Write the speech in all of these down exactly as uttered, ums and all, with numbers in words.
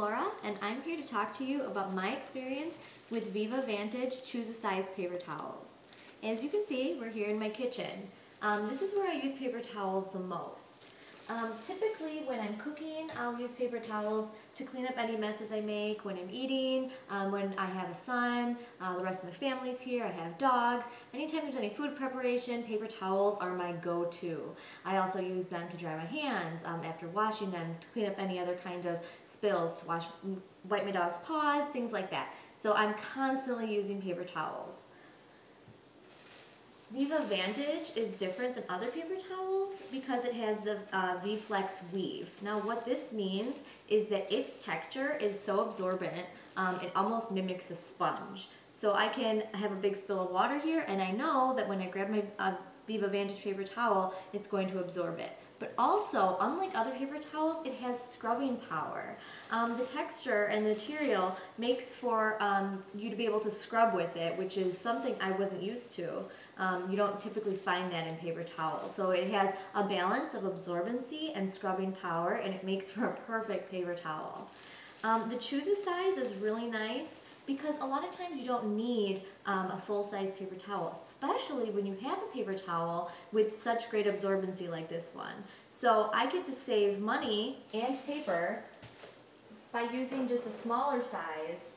Laura, and I'm here to talk to you about my experience with Viva Vantage Choose a Size paper towels. As you can see, we're here in my kitchen. Um, this is where I use paper towels the most. Um, typically, when I'm cooking, I'll use paper towels to clean up any messes I make when I'm eating, um, when I have a son, uh, the rest of my family's here, I have dogs. Anytime there's any food preparation, paper towels are my go-to. I also use them to dry my hands um, after washing them, to clean up any other kind of spills, to wash, wipe my dog's paws, things like that. So I'm constantly using paper towels. Viva Vantage is different than other paper towels because it has the uh, V-Flex weave. Now what this means is that its texture is so absorbent, um, it almost mimics a sponge. So I can have a big spill of water here, and I know that when I grab my uh, Viva Vantage paper towel, it's going to absorb it. But also, unlike other paper towels, it has scrubbing power. Um, the texture and the material makes for um, you to be able to scrub with it, which is something I wasn't used to. Um, you don't typically find that in paper towels. So it has a balance of absorbency and scrubbing power, and it makes for a perfect paper towel. Um, the choose a size is really nice, because a lot of times you don't need um, a full-size paper towel, especially when you have a paper towel with such great absorbency like this one. So I get to save money and paper by using just a smaller size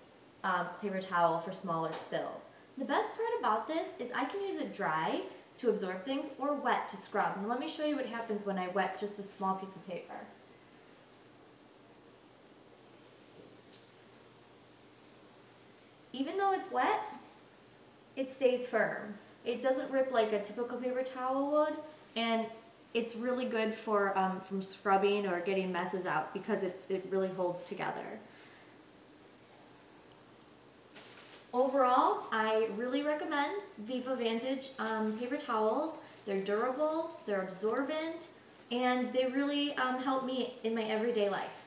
uh, paper towel for smaller spills. The best part about this is I can use it dry to absorb things or wet to scrub. And let me show you what happens when I wet just a small piece of paper. Even though it's wet, it stays firm. It doesn't rip like a typical paper towel would, and it's really good for um, from scrubbing or getting messes out because it's, it really holds together. Overall, I really recommend Viva Vantage um, paper towels. They're durable, they're absorbent, and they really um, help me in my everyday life.